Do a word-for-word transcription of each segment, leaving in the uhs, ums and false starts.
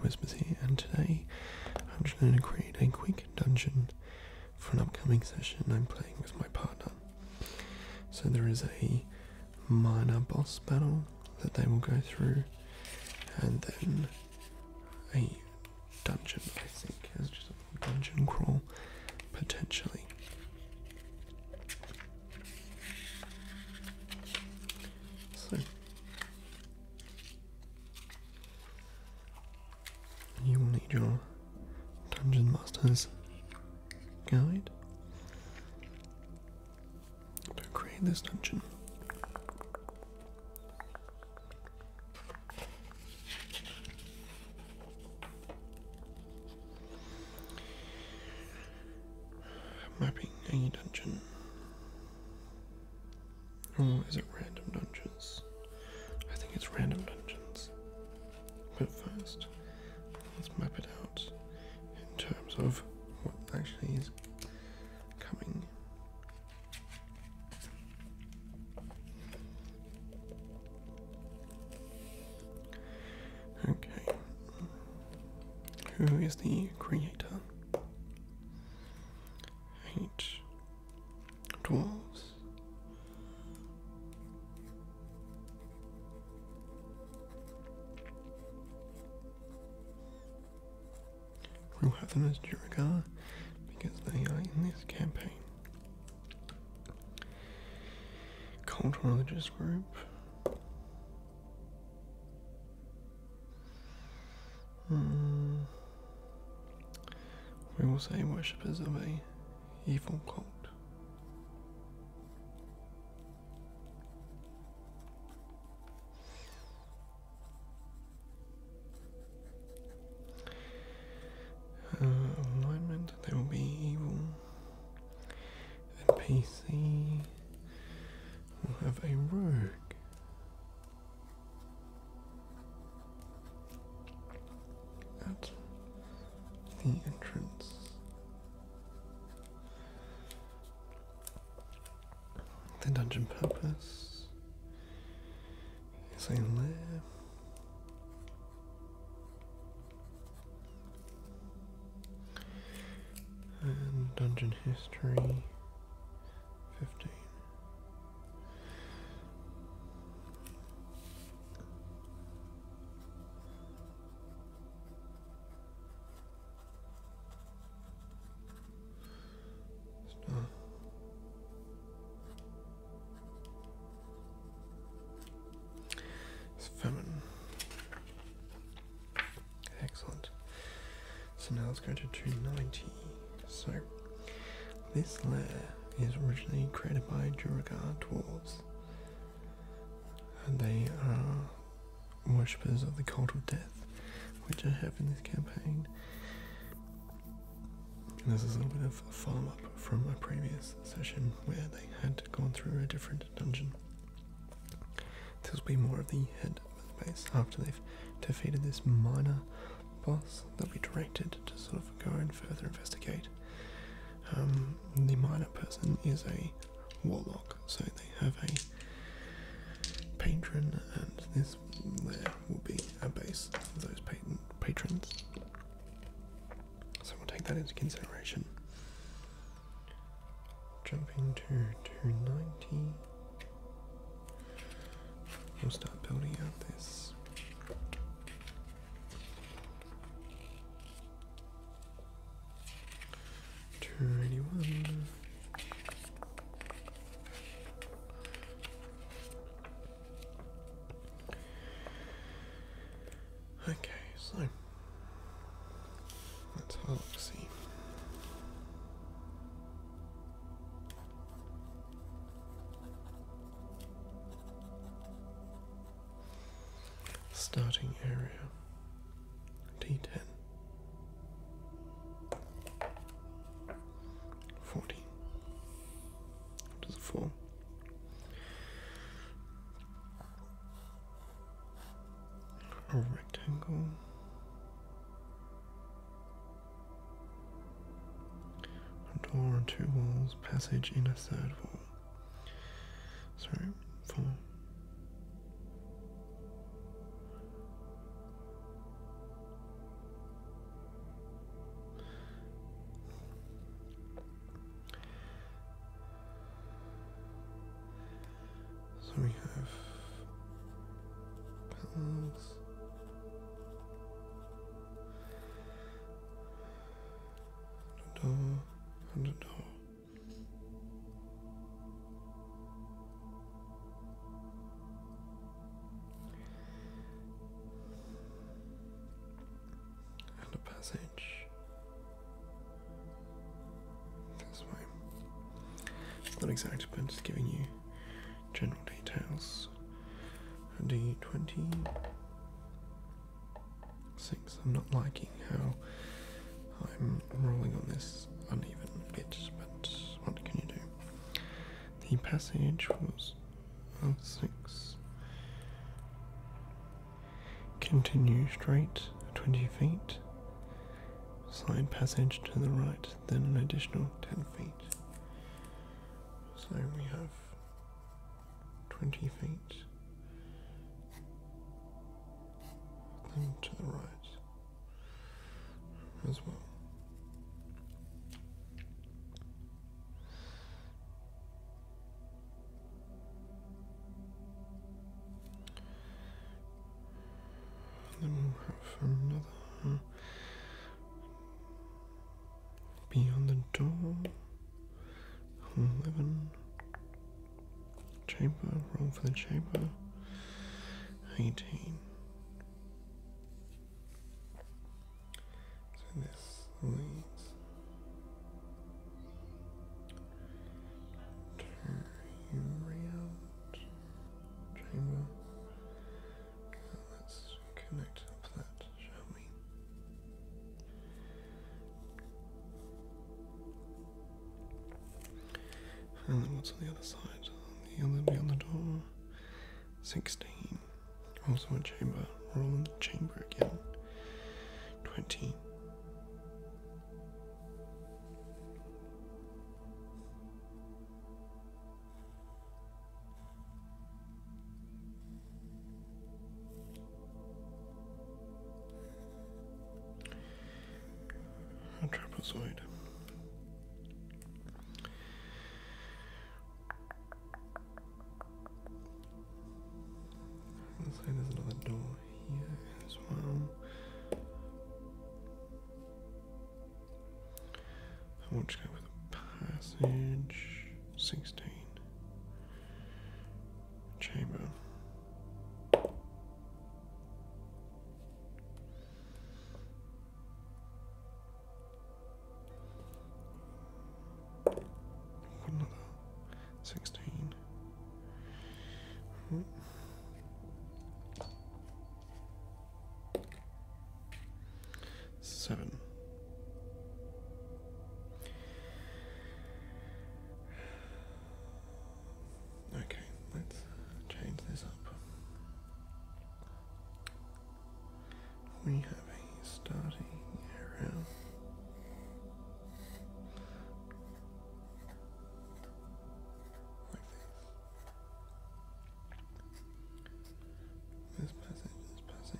Bardic Whispers here, and today I'm just going to create a quick dungeon for an upcoming session I'm playing with my partner. So there is a minor boss battle that they will go through, and then a dungeon, I think, it's just a dungeon crawl, potentially. So, you will need your Dungeon Master's Guide to create this dungeon. Mapping a dungeon. Or is it random dungeons? I think it's random dungeons. But first, let's map it out in terms of what actually is coming. Okay. Who is the creator? Eight dwarves. We'll have them as Duragar because they are in this campaign. Cult religious group. Hmm. We will say worshippers of a evil cult. Uh, alignment, they will be evil. N P C will have a rogue. At the entrance. The dungeon purpose is a lair. And dungeon history fifteen. Famine. Excellent. So now let's go to two ninety. So this lair is originally created by Duragar dwarves, and they are worshippers of the cult of death, which I have in this campaign. And this is a little bit of a follow-up from my previous session where they had gone through a different dungeon. This will be more of the head base after they've defeated this minor boss. They'll be directed to sort of go and further investigate. Um, the minor person is a warlock, so they have a patron, and this there will be a base of those pat- patrons. So we'll take that into consideration. Jumping to two ninety. We'll start building out this. two eighty-one. Okay, so let's have a look, see. Starting area, D ten, fourteen, what does it fall? A rectangle, a door on two walls, passage in a third wall, sorry, four. So we have bells. The door and the door. And a passage. This way. It's not exact, but it's giving you general details. D twenty-six. I'm not liking how I'm rolling on this uneven bit, but what can you do? The passage was six. Continue straight twenty feet. Side passage to the right, then an additional ten feet. So we have twenty feet, then to the right as well. And then we'll have another beyond the door, eleven. Chamber, roll for the chamber, eighteen. So this leads to round chamber. Let's connect up that, shall we? And then what's on the other side? Beyond the, beyond the door, sixteen, also a chamber, roll in the chamber again, twenty. A trapezoid. There's another door here as well. I want to go with a passage. Sixteen. Chamber. Another sixteen. Mm-hmm. Seven. Okay, let's change this up. We have a starting area. Like this. This passage, this passage.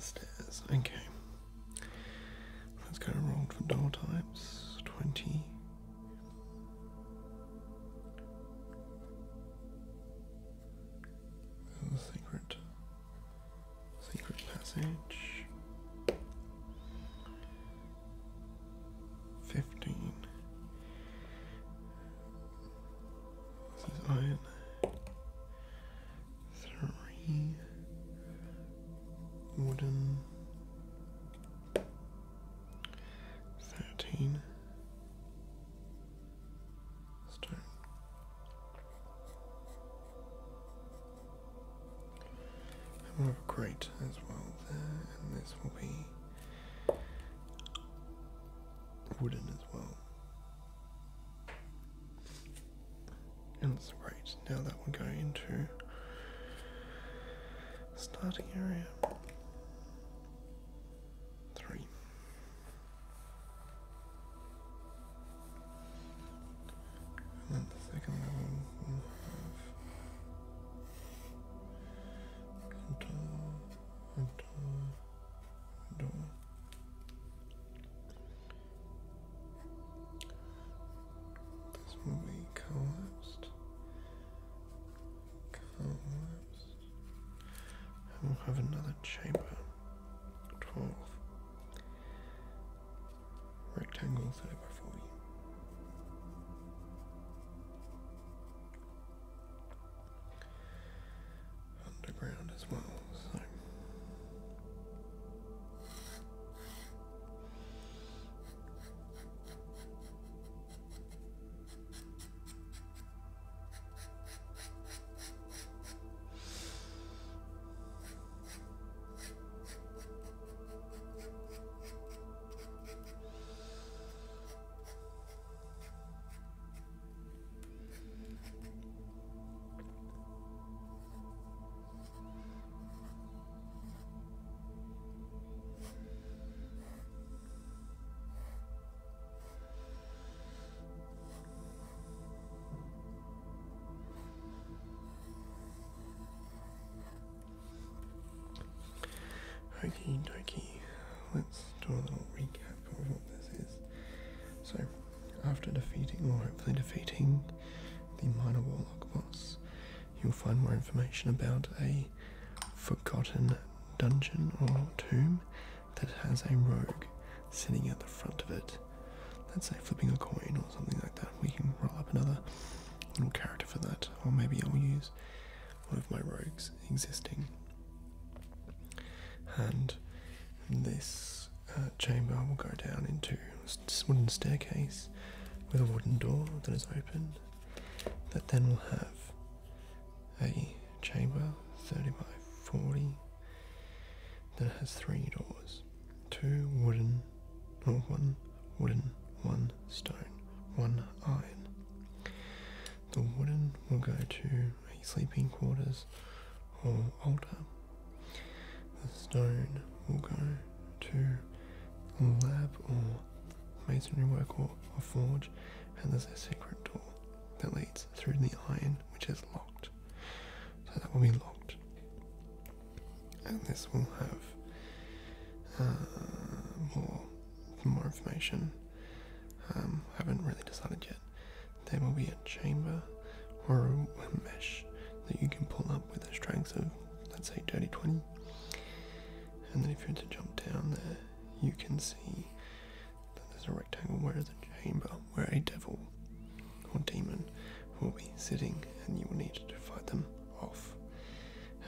Stairs. Okay, let's go roll for door types. Twenty. The secret, secret passage. Fifteen. This is iron. Three. Wooden. Thirteen. Stone. great as well there, and this will be wooden as well. And that's great. Now that will go into starting area three. And then the second level will have a door, a door, a door. This will be collapsed. Collapsed. And we'll have another chamber. twelve. Rectangle thirty by forty. Underground as well, so okie dokie, let's do a little recap of what this is. So, after defeating, or hopefully defeating, the Minor Warlock boss, you'll find more information about a forgotten dungeon or tomb that has a rogue sitting at the front of it. Let's say flipping a coin or something like that. We can roll up another little character for that, or maybe I'll use one of my rogues existing. And this uh, chamber will go down into a wooden staircase with a wooden door that is open, that then will have a chamber thirty by forty that has three doors, two wooden, or one wooden, one stone, one iron. The wooden will go to a sleeping quarters or altar. The stone will go to a lab or masonry work or a forge, and there's a secret door that leads through the iron, which is locked, so that will be locked. And this will have uh, more, more information. um, I haven't really decided yet. There will be a chamber or a mesh that you can pull up with the strength of, let's say, dirty twenty. And then if you were to jump down there, you can see that there's a rectangle where is a chamber where a devil or demon will be sitting, and you will need to fight them off.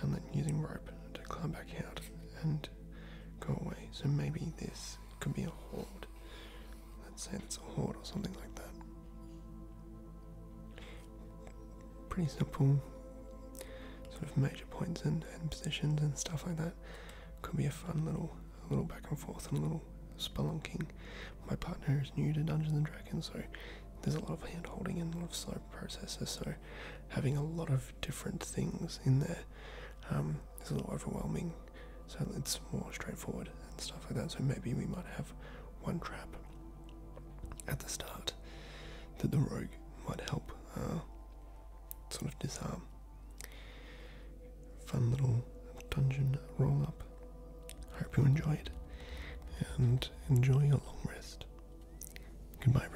And then using rope to climb back out and go away. So maybe this could be a horde. Let's say it's a horde or something like that. Pretty simple sort of major points and, and positions and stuff like that. Could be a fun little, a little back and forth and a little spelunking. My partner is new to Dungeons and Dragons, so there's a lot of hand holding and a lot of slow processes, so having a lot of different things in there um, is a little overwhelming, so it's more straightforward and stuff like that. So maybe we might have one trap at the start that the rogue might help uh, sort of disarm. Fun little dungeon roll up. Hope you enjoyed, and enjoy your long rest. Goodbye, everyone.